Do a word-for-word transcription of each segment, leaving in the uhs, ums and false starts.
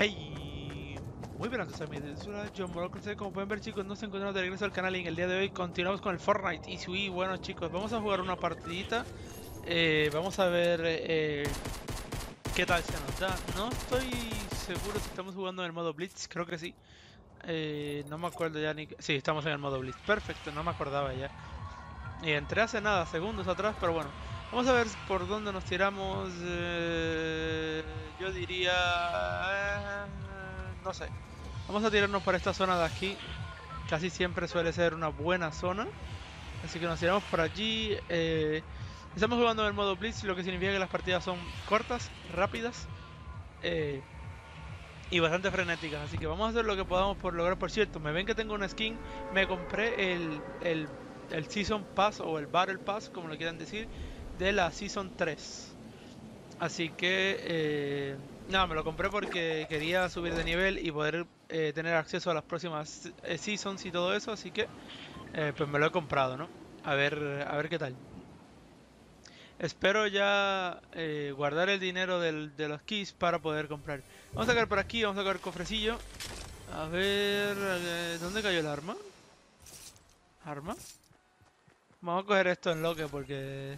Hey, muy buenas amigos, Jomoloco noventa y seis. Como pueden ver, chicos, nos encontramos de regreso al canal y en el día de hoy continuamos con el Fortnite. Y sí, bueno, chicos, vamos a jugar una partidita. Eh, vamos a ver eh, qué tal se nos da. No estoy seguro si estamos jugando en el modo Blitz, creo que sí. Eh, no me acuerdo ya ni... Sí, estamos en el modo Blitz, perfecto, no me acordaba ya. Y entré hace nada, segundos atrás, pero bueno. Vamos a ver por dónde nos tiramos. Eh, yo diría... Eh, no sé. Vamos a tirarnos por esta zona de aquí. Casi siempre suele ser una buena zona. Así que nos tiramos por allí. Eh, estamos jugando en el modo Blitz, lo que significa que las partidas son cortas, rápidas. Eh, y bastante frenéticas. Así que vamos a hacer lo que podamos por lograr. Por cierto, me ven que tengo una skin. Me compré el... el el Season Pass o el Battle Pass, como lo quieran decir, de la Season tres. Así que eh, nada, me lo compré porque quería subir de nivel y poder eh, tener acceso a las próximas eh, Seasons y todo eso. Así que eh, pues me lo he comprado, ¿no? A ver, a ver qué tal. Espero ya eh, guardar el dinero del, de los keys para poder comprar. Vamos a sacar por aquí, vamos a sacar el cofrecillo. A ver, eh, ¿dónde cayó el arma? ¿Arma? Vamos a coger esto en loque porque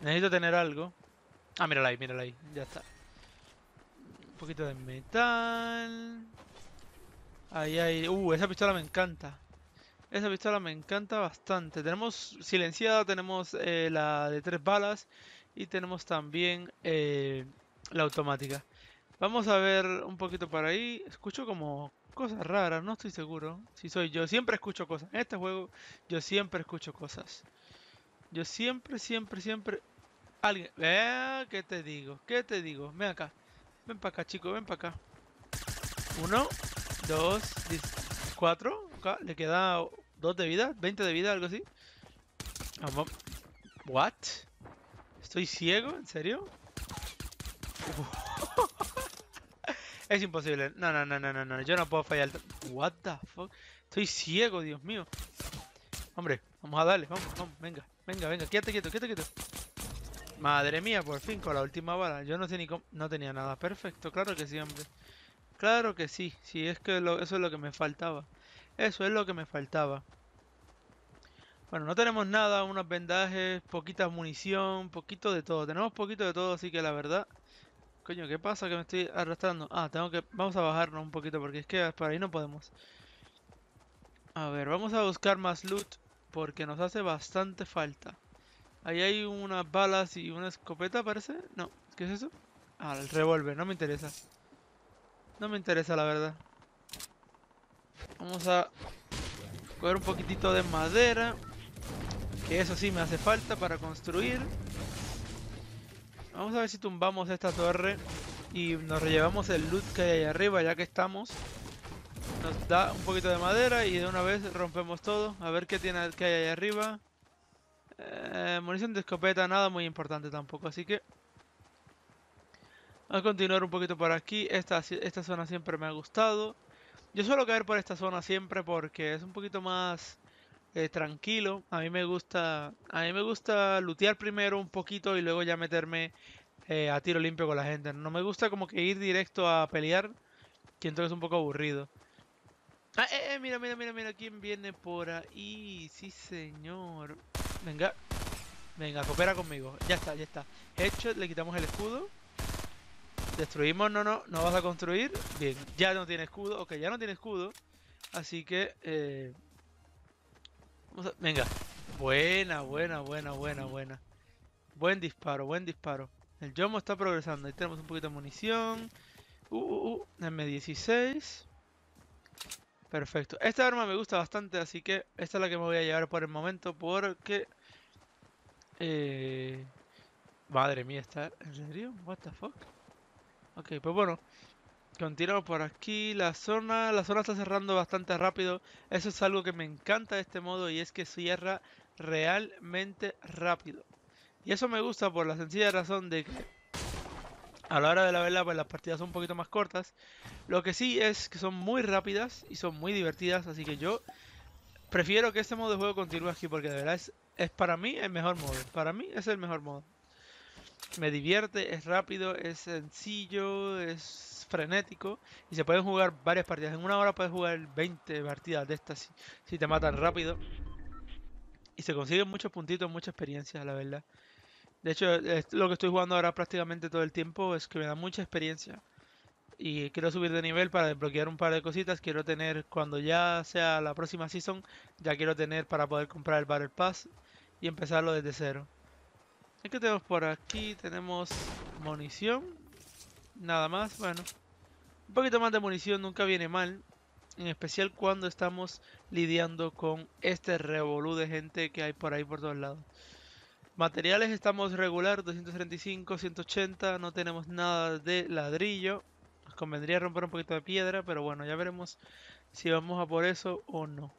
necesito tener algo. Ah, mírala ahí, mírala ahí, ya está. Un poquito de metal. Ahí, ahí. Uh, esa pistola me encanta. Esa pistola me encanta bastante. Tenemos silenciada, tenemos eh, la de tres balas y tenemos también eh, la automática. Vamos a ver un poquito para ahí. Escucho como cosas raras, no estoy seguro si soy yo. Siempre escucho cosas. En este juego yo siempre escucho cosas. Yo siempre, siempre, siempre... Alguien... Eh, ¿qué te digo? ¿Qué te digo? Ven acá. Ven para acá, chicos. Ven para acá. Uno, dos, cuatro. Acá le queda dos de vida, veinte de vida, algo así. Vamos. ¿What? ¿Estoy ciego? ¿En serio? Es imposible. No, no, no, no, no, no. Yo no puedo fallar. What the fuck. Estoy ciego, Dios mío. Hombre, vamos a darle. Vamos, vamos. Venga, venga, venga. Quédate quieto, quédate quieto. Madre mía, por fin, con la última bala. Yo no sé ni cómo. No tenía nada. Perfecto, claro que sí, hombre. Claro que sí. Sí, es que lo... eso es lo que me faltaba. Eso es lo que me faltaba. Bueno, no tenemos nada. Unos vendajes, poquita munición, poquito de todo. Tenemos poquito de todo, así que la verdad... Coño, ¿qué pasa? Que me estoy arrastrando. Ah, tengo que... Vamos a bajarnos un poquito porque es que para ahí no podemos. A ver, vamos a buscar más loot porque nos hace bastante falta. Ahí hay unas balas y una escopeta, parece. No, ¿qué es eso? Ah, el revólver, no me interesa. No me interesa, la verdad. Vamos a coger un poquitito de madera, que eso sí me hace falta para construir. Vamos a ver si tumbamos esta torre y nos llevamos el loot que hay ahí arriba, ya que estamos. Nos da un poquito de madera y de una vez rompemos todo. A ver qué tiene que hay ahí arriba. Eh, munición de escopeta, nada muy importante tampoco, así que... Vamos a continuar un poquito por aquí. Esta, esta zona siempre me ha gustado. Yo suelo caer por esta zona siempre porque es un poquito más... Eh, tranquilo, a mí me gusta a mí me gusta lootear primero un poquito y luego ya meterme eh, a tiro limpio con la gente. No me gusta como que ir directo a pelear, que entonces es un poco aburrido. Ah, eh, eh, mira, mira, mira, mira quién viene por ahí. Sí, señor. Venga, venga, coopera conmigo. Ya está, ya está. Hecho, le quitamos el escudo. Destruimos, no, no, no vas a construir. Bien, ya no tiene escudo. Ok, ya no tiene escudo. Así que... Eh... A... Venga, buena, buena, buena, buena, buena. Buen disparo, buen disparo. El Jomo está progresando. Ahí tenemos un poquito de munición. Uh, uh, uh. eme dieciséis. Perfecto. Esta arma me gusta bastante, así que esta es la que me voy a llevar por el momento. Porque... Eh... Madre mía, está... ¿En serio? What the fuck. Ok, pues bueno. Continuamos por aquí, la zona, la zona está cerrando bastante rápido. Eso es algo que me encanta de este modo y es que cierra realmente rápido. Y eso me gusta por la sencilla razón de que a la hora de la verdad pues las partidas son un poquito más cortas. Lo que sí es que son muy rápidas y son muy divertidas, así que yo prefiero que este modo de juego continúe aquí porque de verdad es, es para mí el mejor modo. Para mí es el mejor modo. me divierte, es rápido, es sencillo, es frenético y se pueden jugar varias partidas. En una hora puedes jugar veinte partidas de estas si, si te matan rápido. Y se consiguen muchos puntitos, mucha experiencia, la verdad. De hecho, es lo que estoy jugando ahora prácticamente todo el tiempo, es que me da mucha experiencia. Y quiero subir de nivel para desbloquear un par de cositas. Quiero tener, cuando ya sea la próxima season, ya quiero tener para poder comprar el Battle Pass y empezarlo desde cero. ¿Qué tenemos por aquí? Tenemos munición. Nada más, bueno. Un poquito más de munición nunca viene mal. En especial cuando estamos lidiando con este revolú de gente que hay por ahí por todos lados. Materiales estamos regular, doscientos treinta y cinco, ciento ochenta. No tenemos nada de ladrillo. Nos convendría romper un poquito de piedra, pero bueno, ya veremos si vamos a por eso o no.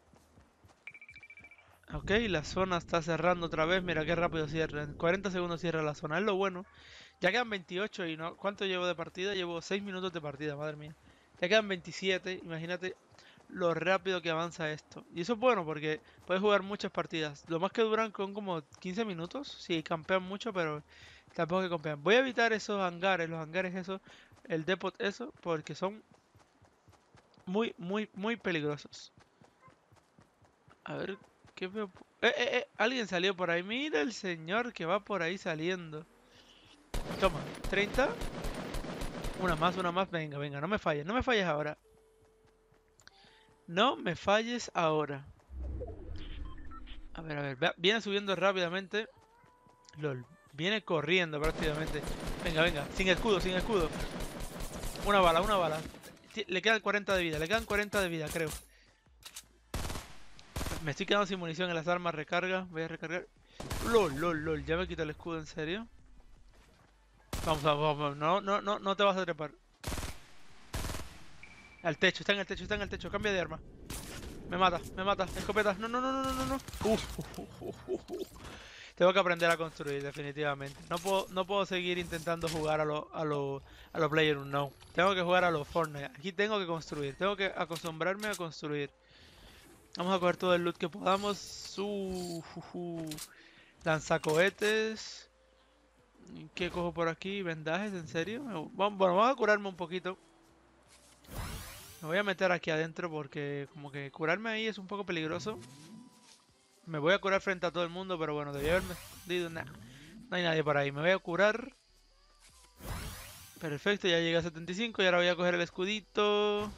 Ok, la zona está cerrando otra vez. Mira qué rápido cierra. En cuarenta segundos cierra la zona. Es lo bueno. Ya quedan veintiocho y no... ¿Cuánto llevo de partida? Llevo seis minutos de partida, madre mía. Ya quedan veintisiete. Imagínate lo rápido que avanza esto. Y eso es bueno porque puedes jugar muchas partidas. Lo más que duran con como quince minutos. Sí, campean mucho, pero tampoco que campean. Voy a evitar esos hangares. Los hangares esos. El depot eso. Porque son muy, muy, muy peligrosos. A ver... ¿Qué me... eh, eh, eh, alguien salió por ahí. Mira el señor que va por ahí saliendo. Toma, treinta. Una más, una más. Venga, venga, no me falles. No me falles ahora. No me falles ahora. A ver, a ver. Viene subiendo rápidamente. Lol. Viene corriendo prácticamente. Venga, venga. Sin escudo, sin escudo. Una bala, una bala. Le quedan cuarenta de vida. Le quedan cuarenta de vida, creo. Me estoy quedando sin munición en las armas, recarga, voy a recargar. LOL, LOL, LOL, ya me quita el escudo, ¿en serio? Vamos, vamos, vamos, no, no, no, no te vas a trepar. Al techo, está en el techo, está en el techo, cambia de arma. Me mata, me mata, escopetas, no, no, no, no, no, no. Uf, uf, uf, uf, uf. Tengo que aprender a construir, definitivamente. No puedo, no puedo seguir intentando jugar a los a lo, a lo PlayerUnknown. Tengo que jugar a los Fortnite, aquí tengo que construir, tengo que acostumbrarme a construir. Vamos a coger todo el loot que podamos. Uh, uh, uh. Lanzacohetes. ¿Qué cojo por aquí? ¿Vendajes? ¿En serio? Bueno, vamos a curarme un poquito. Me voy a meter aquí adentro porque como que curarme ahí es un poco peligroso. Me voy a curar frente a todo el mundo, pero bueno, debí haberme escondido. Nah, no hay nadie por ahí. Me voy a curar. Perfecto, ya llegué a setenta y cinco y ahora voy a coger el escudito.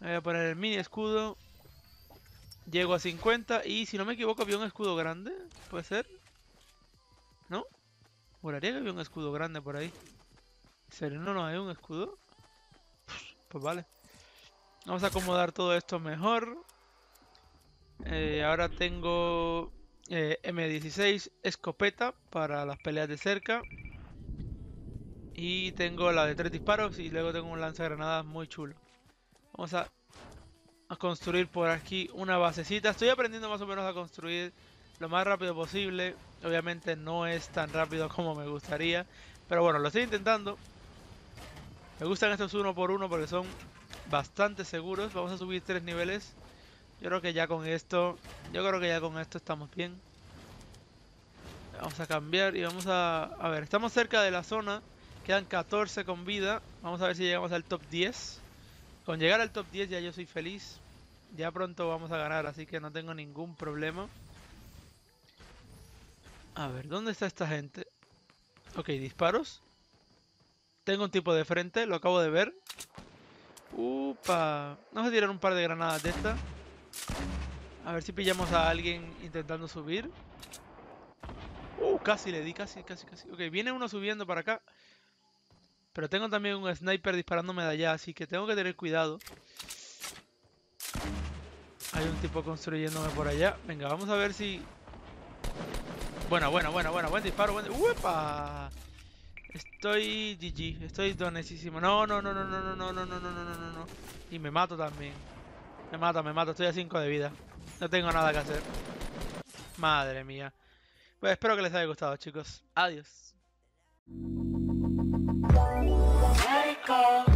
Me voy a poner el mini escudo. Llego a cincuenta y si no me equivoco había un escudo grande, ¿puede ser? ¿No? Juraría que había un escudo grande por ahí. ¿En serio no, no hay un escudo? Pues vale. Vamos a acomodar todo esto mejor. Eh, ahora tengo eh, M dieciséis, escopeta para las peleas de cerca. Y tengo la de tres disparos y luego tengo un lanzagranadas muy chulo. Vamos a... a construir por aquí una basecita. Estoy aprendiendo más o menos a construir lo más rápido posible. Obviamente no es tan rápido como me gustaría, pero bueno, lo estoy intentando. Me gustan estos uno por uno porque son bastante seguros. Vamos a subir tres niveles. Yo creo que ya con esto, yo creo que ya con esto estamos bien. Vamos a cambiar y vamos a... a ver, estamos cerca de la zona. Quedan catorce con vida. Vamos a ver si llegamos al top diez. Con llegar al top diez ya yo soy feliz. Ya pronto vamos a ganar, así que no tengo ningún problema. A ver, ¿dónde está esta gente? Ok, disparos. Tengo un tipo de frente, lo acabo de ver. Upa. Vamos a tirar un par de granadas de esta. A ver si pillamos a alguien intentando subir. Uh, casi le di, casi, casi, casi. Ok, viene uno subiendo para acá. Pero tengo también un sniper disparándome de allá, así que tengo que tener cuidado. Hay un tipo construyéndome por allá. Venga, vamos a ver si... Buena, buena, buena, buena. Buen disparo, buen... ¡Uepa! Estoy G G. Estoy donesísimo. No, no, no, no, no, no, no, no, no, no, no, no, no. Y me mato también. Me mato, me mato. Estoy a cinco de vida. No tengo nada que hacer. Madre mía. Pues espero que les haya gustado, chicos. Adiós. Let it go.